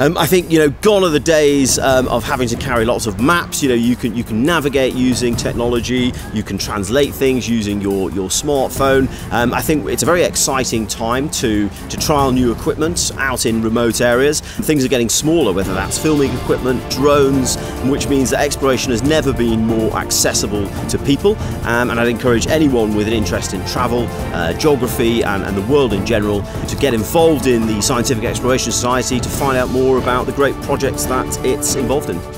I think, gone are the days of having to carry lots of maps. You can navigate using technology, you can translate things using your smartphone. I think it's a very exciting time to trial new equipment out in remote areas. Things are getting smaller, whether that's filming equipment, drones, which means that exploration has never been more accessible to people. And I'd encourage anyone with an interest in travel, geography and the world in general to get involved in the Scientific Exploration Society to find out more about the great projects that it's involved in.